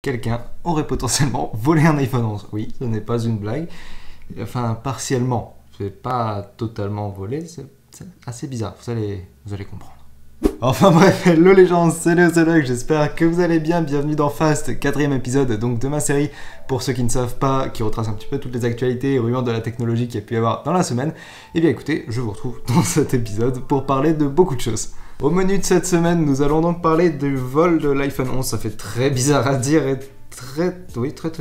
quelqu'un aurait potentiellement volé un iPhone 11. Oui, ce n'est pas une blague. Enfin, partiellement. C'est pas totalement volé, c'est assez bizarre. Vous allez comprendre. Enfin bref, hello les gens, c'est Leotheluck, j'espère que vous allez bien, bienvenue dans Fast, 4ème épisode donc de ma série, pour ceux qui ne savent pas, qui retrace un petit peu toutes les actualités et rumeurs de la technologie qu'il y a pu y avoir dans la semaine. Et bien écoutez, je vous retrouve dans cet épisode pour parler de beaucoup de choses. Au menu de cette semaine, nous allons donc parler du vol de l'iPhone 11, ça fait très bizarre à dire et très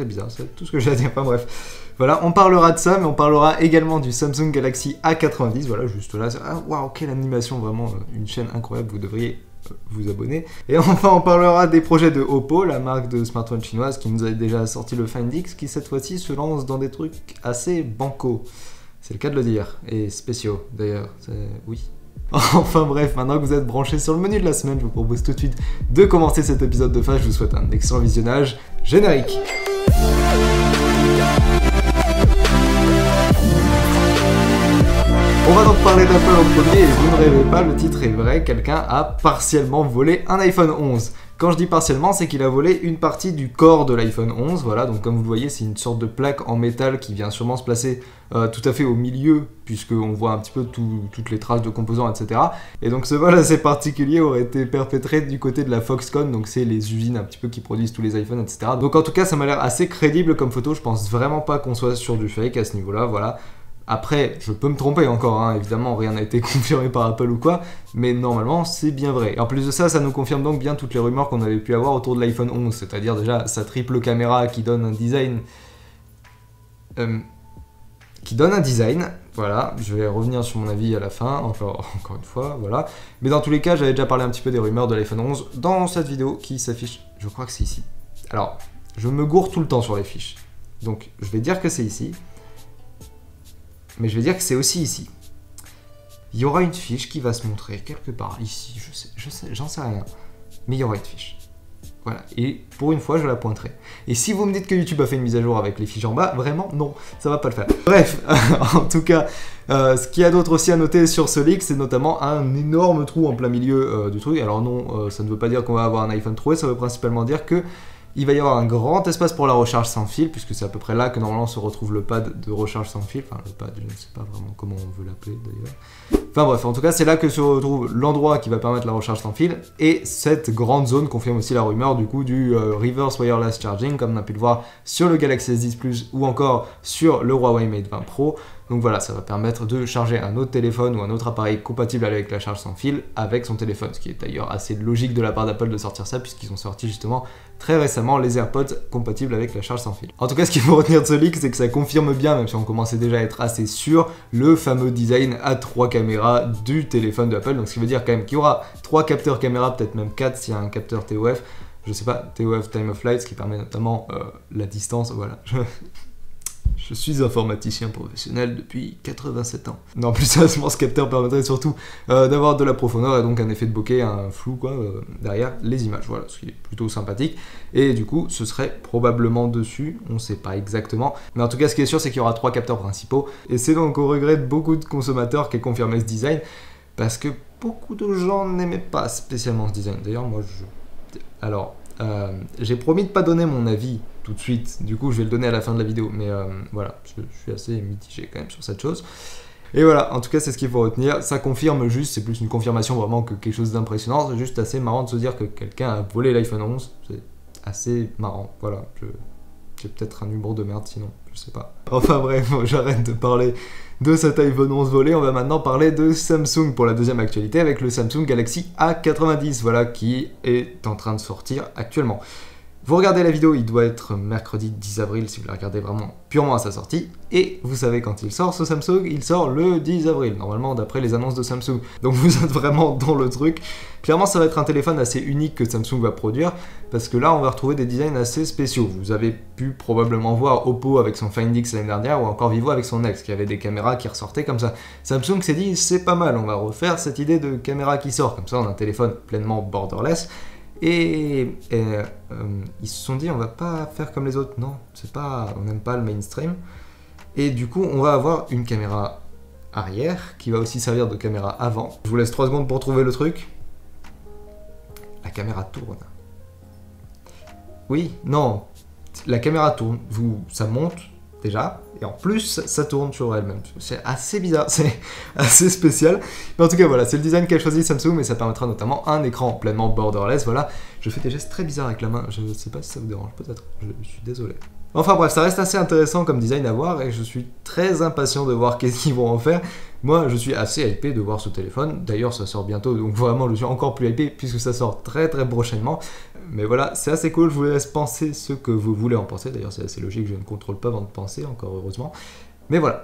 bizarre, c'est tout ce que j'ai à dire, enfin bref. Voilà, on parlera de ça, mais on parlera également du Samsung Galaxy A90, voilà, juste là, ah, waouh, quelle animation, vraiment, une chaîne incroyable, vous devriez vous abonner. Et enfin, on parlera des projets de Oppo, la marque de smartphone chinoise qui nous a déjà sorti le Find X, qui cette fois-ci se lance dans des trucs assez bancaux, c'est le cas de le dire, et spéciaux, d'ailleurs, oui. Enfin bref, maintenant que vous êtes branchés sur le menu de la semaine, je vous propose tout de suite de commencer cet épisode de Fast, je vous souhaite un excellent visionnage, générique. On va donc parler d'Apple en premier, et vous ne rêvez pas, le titre est vrai, quelqu'un a partiellement volé un iPhone 11. Quand je dis partiellement, c'est qu'il a volé une partie du corps de l'iPhone 11, voilà, donc comme vous le voyez, c'est une sorte de plaque en métal qui vient sûrement se placer tout à fait au milieu, puisqu'on voit un petit peu toutes les traces de composants, etc. Et donc ce vol assez particulier aurait été perpétré du côté de la Foxconn, donc c'est les usines un petit peu qui produisent tous les iPhones, etc. Donc en tout cas, ça m'a l'air assez crédible comme photo, je pense vraiment pas qu'on soit sur du fake à ce niveau-là, voilà. Après, je peux me tromper encore, hein, évidemment, rien n'a été confirmé par Apple ou quoi, mais normalement, c'est bien vrai. Et en plus de ça, ça nous confirme donc bien toutes les rumeurs qu'on avait pu avoir autour de l'iPhone 11, c'est-à-dire déjà sa triple caméra qui donne un design... voilà, je vais revenir sur mon avis à la fin, encore une fois, voilà. Mais dans tous les cas, j'avais déjà parlé un petit peu des rumeurs de l'iPhone 11 dans cette vidéo qui s'affiche, je crois que c'est ici. Alors, je me gourre tout le temps sur les fiches, donc je vais dire que c'est ici. Mais je vais dire que c'est aussi ici. Il y aura une fiche qui va se montrer quelque part ici, j'en sais rien. Mais il y aura une fiche. Voilà, et pour une fois, je la pointerai. Et si vous me dites que YouTube a fait une mise à jour avec les fiches en bas, vraiment, non, ça va pas le faire. Bref, en tout cas, ce qu'il y a d'autre aussi à noter sur ce leak, c'est notamment un énorme trou en plein milieu du truc. Alors non, ça ne veut pas dire qu'on va avoir un iPhone troué, ça veut principalement dire que il va y avoir un grand espace pour la recharge sans fil, puisque c'est à peu près là que normalement se retrouve le pad de recharge sans fil. Enfin, le pad, je ne sais pas vraiment comment on veut l'appeler d'ailleurs. Enfin bref, en tout cas, c'est là que se retrouve l'endroit qui va permettre la recharge sans fil. Et cette grande zone confirme aussi la rumeur du coup du reverse wireless charging, comme on a pu le voir sur le Galaxy S10 Plus ou encore sur le Huawei Mate 20 Pro. Donc voilà, ça va permettre de charger un autre téléphone ou un autre appareil compatible avec la charge sans fil avec son téléphone, ce qui est d'ailleurs assez logique de la part d'Apple de sortir ça, puisqu'ils ont sorti justement très récemment les AirPods compatibles avec la charge sans fil. En tout cas, ce qu'il faut retenir de ce leak, c'est que ça confirme bien, même si on commençait déjà à être assez sûr, le fameux design à 3 caméras du téléphone d'Apple, donc ce qui veut dire quand même qu'il y aura 3 capteurs caméra, peut-être même 4 s'il y a un capteur TOF, je sais pas, TOF Time of Flight, ce qui permet notamment la distance, voilà. Je suis informaticien professionnel depuis 87 ans. Non, plus sérieusement, ce capteur permettrait surtout d'avoir de la profondeur et donc un effet de bokeh, un flou quoi, derrière les images. Voilà, ce qui est plutôt sympathique. Et du coup, ce serait probablement dessus, on ne sait pas exactement. Mais en tout cas, ce qui est sûr, c'est qu'il y aura 3 capteurs principaux. Et c'est donc au regret de beaucoup de consommateurs qu'est confirmé ce design, parce que beaucoup de gens n'aimaient pas spécialement ce design. D'ailleurs, moi, Alors... j'ai promis de pas donner mon avis tout de suite, du coup je vais le donner à la fin de la vidéo, mais voilà, je suis assez mitigé quand même sur cette chose. Et voilà, en tout cas c'est ce qu'il faut retenir, ça confirme juste, c'est plus une confirmation vraiment que quelque chose d'impressionnant, c'est juste assez marrant de se dire que quelqu'un a volé l'iPhone 11, c'est assez marrant, voilà, j'ai peut-être un humour de merde sinon, je sais pas. Enfin bref, j'arrête de parler de cet iPhone 11 volé, on va maintenant parler de Samsung pour la deuxième actualité avec le Samsung Galaxy A90, voilà, qui est en train de sortir actuellement. Vous regardez la vidéo, il doit être mercredi 10 avril si vous la regardez vraiment purement à sa sortie, et vous savez quand il sort ce Samsung, il sort le 10 avril, normalement d'après les annonces de Samsung, donc vous êtes vraiment dans le truc. Clairement ça va être un téléphone assez unique que Samsung va produire, parce que là on va retrouver des designs assez spéciaux, vous avez pu probablement voir Oppo avec son Find X l'année dernière, ou encore Vivo avec son X, qui avait des caméras qui ressortaient comme ça. Samsung s'est dit c'est pas mal, on va refaire cette idée de caméra qui sort, comme ça on a un téléphone pleinement borderless. Et ils se sont dit on va pas faire comme les autres, non, c'est pas, on n'aime pas le mainstream. Et du coup on va avoir une caméra arrière qui va aussi servir de caméra avant. Je vous laisse 3 secondes pour trouver le truc. La caméra tourne. Oui, non. La caméra tourne, ça monte déjà, et en plus ça tourne sur elle-même. C'est assez bizarre, c'est assez spécial. Mais en tout cas voilà, c'est le design qu'a choisi Samsung, mais ça permettra notamment un écran pleinement borderless. Voilà, je fais des gestes très bizarres avec la main, je sais pas si ça vous dérange peut-être, je suis désolé. Enfin bref, ça reste assez intéressant comme design à voir et je suis très impatient de voir qu'est-ce qu'ils vont en faire. Moi, je suis assez hypé de voir ce téléphone. D'ailleurs, ça sort bientôt, donc vraiment, je suis encore plus hypé puisque ça sort très très prochainement. Mais voilà, c'est assez cool. Je vous laisse penser ce que vous voulez en penser. D'ailleurs, c'est assez logique, je ne contrôle pas avant de penser, encore heureusement. Mais voilà.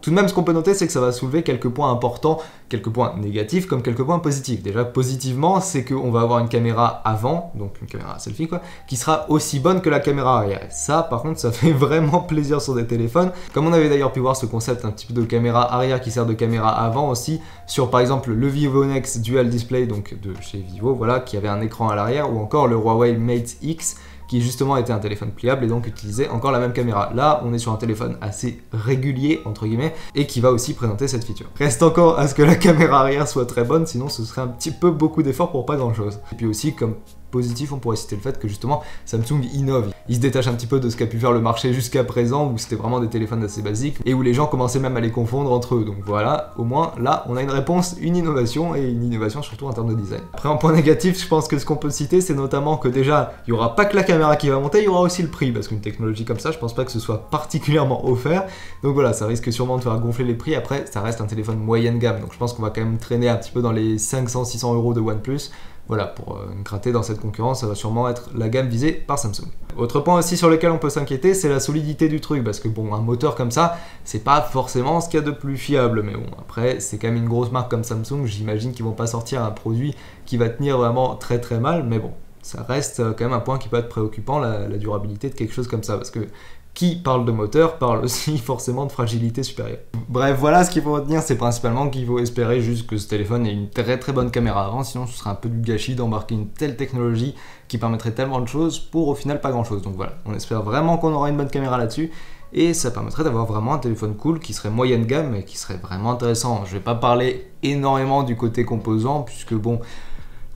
Tout de même, ce qu'on peut noter, c'est que ça va soulever quelques points importants, quelques points négatifs comme quelques points positifs. Déjà, positivement, c'est qu'on va avoir une caméra avant, donc une caméra selfie quoi, qui sera aussi bonne que la caméra arrière. Et ça, par contre, ça fait vraiment plaisir sur des téléphones. Comme on avait d'ailleurs pu voir ce concept un petit peu de caméra arrière qui sert de caméra avant aussi, sur par exemple le Vivo Nex Dual Display, donc de chez Vivo, voilà, qui avait un écran à l'arrière, ou encore le Huawei Mate X, qui justement était un téléphone pliable et donc utilisait encore la même caméra. Là, on est sur un téléphone assez régulier, entre guillemets, et qui va aussi présenter cette feature. Reste encore à ce que la caméra arrière soit très bonne, sinon ce serait un petit peu beaucoup d'efforts pour pas grand-chose. Et puis aussi, comme positif, on pourrait citer le fait que justement Samsung innove. Il se détache un petit peu de ce qu'a pu faire le marché jusqu'à présent, où c'était vraiment des téléphones assez basiques et où les gens commençaient même à les confondre entre eux. Donc voilà, au moins là on a une réponse, une innovation, et une innovation surtout en termes de design. Après, en point négatif, je pense que ce qu'on peut citer, c'est notamment que déjà il n'y aura pas que la caméra qui va monter, il y aura aussi le prix, parce qu'une technologie comme ça, je pense pas que ce soit particulièrement offert. Donc voilà, ça risque sûrement de faire gonfler les prix. Après, ça reste un téléphone moyenne gamme, donc je pense qu'on va quand même traîner un petit peu dans les 500-600 € de OnePlus. Voilà, pour gratter dans cette concurrence, ça va sûrement être la gamme visée par Samsung. Autre point aussi sur lequel on peut s'inquiéter, c'est la solidité du truc, parce que bon, un moteur comme ça, c'est pas forcément ce qu'il y a de plus fiable, mais bon, après, c'est quand même une grosse marque comme Samsung, j'imagine qu'ils vont pas sortir un produit qui va tenir vraiment très très mal, mais bon, ça reste quand même un point qui peut être préoccupant, la durabilité de quelque chose comme ça, parce que qui parle de moteur parle aussi forcément de fragilité supérieure. Bref, voilà, ce qu'il faut retenir, c'est principalement qu'il faut espérer juste que ce téléphone ait une très très bonne caméra avant, sinon ce serait un peu du gâchis d'embarquer une telle technologie qui permettrait tellement de choses pour au final pas grand chose. Donc voilà, on espère vraiment qu'on aura une bonne caméra là-dessus et ça permettrait d'avoir vraiment un téléphone cool qui serait moyenne gamme et qui serait vraiment intéressant. Je vais pas parler énormément du côté composant puisque bon,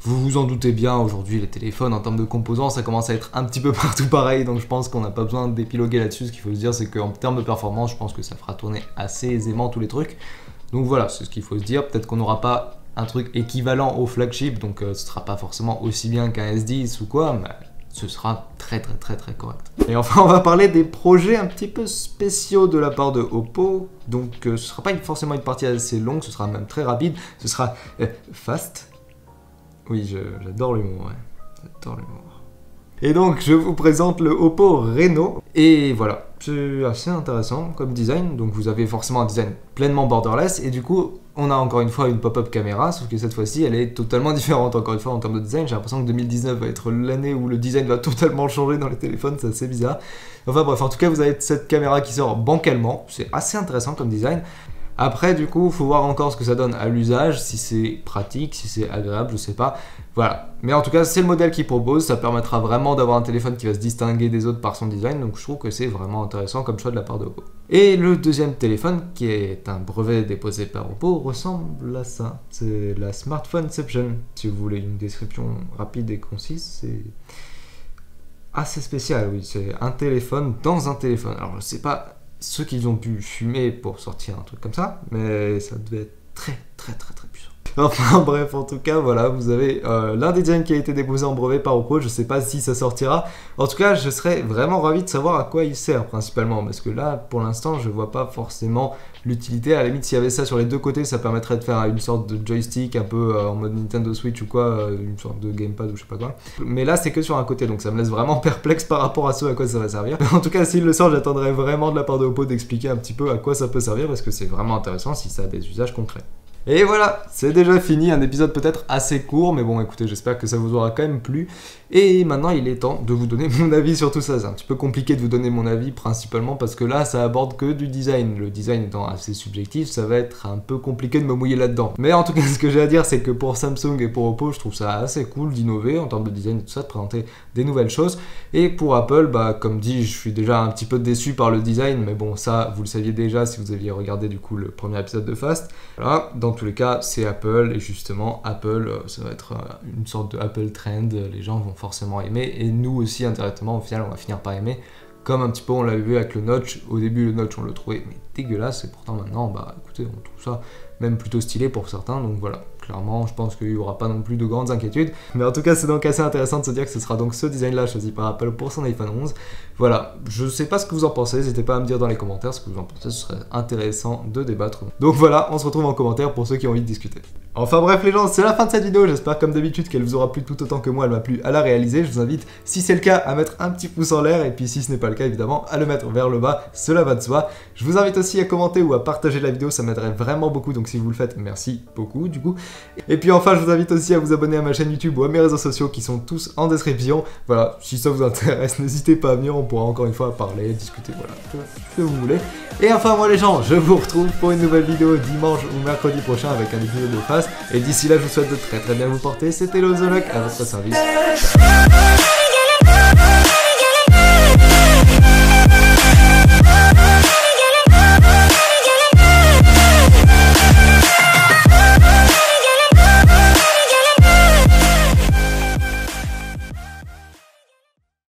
vous vous en doutez bien, aujourd'hui les téléphones en termes de composants, ça commence à être un petit peu partout pareil, donc je pense qu'on n'a pas besoin d'épiloguer là-dessus. Ce qu'il faut se dire, c'est qu'en termes de performance, je pense que ça fera tourner assez aisément tous les trucs. Donc voilà, c'est ce qu'il faut se dire. Peut-être qu'on n'aura pas un truc équivalent au flagship, donc ce ne sera pas forcément aussi bien qu'un S10 ou quoi, mais ce sera très très très très correct. Et enfin, on va parler des projets un petit peu spéciaux de la part de Oppo. Donc ce ne sera pas forcément une partie assez longue, ce sera même très rapide, ce sera Fast. Oui, j'adore l'humour, ouais. J'adore l'humour. Et donc, je vous présente le Oppo Reno. Et voilà, c'est assez intéressant comme design. Donc, vous avez forcément un design pleinement borderless. Et du coup, on a encore une fois une pop-up caméra. Sauf que cette fois-ci, elle est totalement différente. Encore une fois, en termes de design, j'ai l'impression que 2019 va être l'année où le design va totalement changer dans les téléphones. C'est assez bizarre. Enfin bref, en tout cas, vous avez cette caméra qui sort bancalement. C'est assez intéressant comme design. Après, du coup, faut voir encore ce que ça donne à l'usage, si c'est pratique, si c'est agréable, je sais pas. Voilà. Mais en tout cas, c'est le modèle qu'ils proposent. Ça permettra vraiment d'avoir un téléphone qui va se distinguer des autres par son design. Donc, je trouve que c'est vraiment intéressant comme choix de la part de Oppo. Et le deuxième téléphone, qui est un brevet déposé par Oppo, ressemble à ça. C'est la Smartphoneception. Si vous voulez une description rapide et concise, c'est assez spécial. Oui, c'est un téléphone dans un téléphone. Alors, je sais pas ce qu'ils ont pu fumer pour sortir un truc comme ça, mais ça devait être très très très très puissant. Enfin bref, en tout cas voilà, vous avez l'un des designs qui a été déposé en brevet par Oppo. Je sais pas si ça sortira, en tout cas je serais vraiment ravi de savoir à quoi il sert principalement, parce que là pour l'instant je vois pas forcément l'utilité. À la limite, s'il y avait ça sur les deux côtés, ça permettrait de faire une sorte de joystick un peu en mode Nintendo Switch ou quoi, une sorte de gamepad ou je sais pas quoi, mais là c'est que sur un côté, donc ça me laisse vraiment perplexe par rapport à ce à quoi ça va servir. En tout cas, s'il le sort, j'attendrai vraiment de la part de Oppo d'expliquer un petit peu à quoi ça peut servir, parce que c'est vraiment intéressant si ça a des usages concrets. Et voilà, c'est déjà fini, un épisode peut-être assez court, mais bon écoutez, j'espère que ça vous aura quand même plu. Et maintenant il est temps de vous donner mon avis sur tout ça. C'est un petit peu compliqué de vous donner mon avis, principalement parce que là ça aborde que du design. Le design étant assez subjectif, ça va être un peu compliqué de me mouiller là-dedans. Mais en tout cas, ce que j'ai à dire, c'est que pour Samsung et pour Oppo, je trouve ça assez cool d'innover en termes de design et tout ça, de présenter des nouvelles choses. Et pour Apple, bah comme dit, je suis déjà un petit peu déçu par le design, mais bon ça vous le saviez déjà si vous aviez regardé du coup le premier épisode de Fast. Voilà, dans dans tous les cas, c'est Apple, et justement Apple, ça va être une sorte de Apple trend, les gens vont forcément aimer, et nous aussi indirectement, au final, on va finir par aimer, comme un petit peu on l'avait vu avec le notch. Au début, le notch, on le trouvait mais dégueulasse, et pourtant maintenant, bah écoutez, on trouve ça même plutôt stylé pour certains, donc voilà. Clairement, je pense qu'il n'y aura pas non plus de grandes inquiétudes. Mais en tout cas, c'est donc assez intéressant de se dire que ce sera donc ce design-là choisi par Apple pour son iPhone 11. Voilà, je ne sais pas ce que vous en pensez. N'hésitez pas à me dire dans les commentaires ce que vous en pensez. Ce serait intéressant de débattre. Donc voilà, on se retrouve en commentaire pour ceux qui ont envie de discuter. Enfin bref les gens, c'est la fin de cette vidéo. J'espère comme d'habitude qu'elle vous aura plu tout autant que moi, elle m'a plu à la réaliser. Je vous invite, si c'est le cas, à mettre un petit pouce en l'air. Et puis si ce n'est pas le cas, évidemment, à le mettre vers le bas. Cela va de soi. Je vous invite aussi à commenter ou à partager la vidéo. Ça m'aiderait vraiment beaucoup. Donc si vous le faites, merci beaucoup du coup. Et puis enfin, je vous invite aussi à vous abonner à ma chaîne YouTube ou à mes réseaux sociaux qui sont tous en description. Voilà, si ça vous intéresse, n'hésitez pas à venir, on pourra encore une fois parler, discuter, voilà, ce que vous voulez. Et enfin, moi les gens, je vous retrouve pour une nouvelle vidéo dimanche ou mercredi prochain avec un épisode de Fast. Et d'ici là, je vous souhaite de très bien vous porter. C'était Leotheluck à votre service.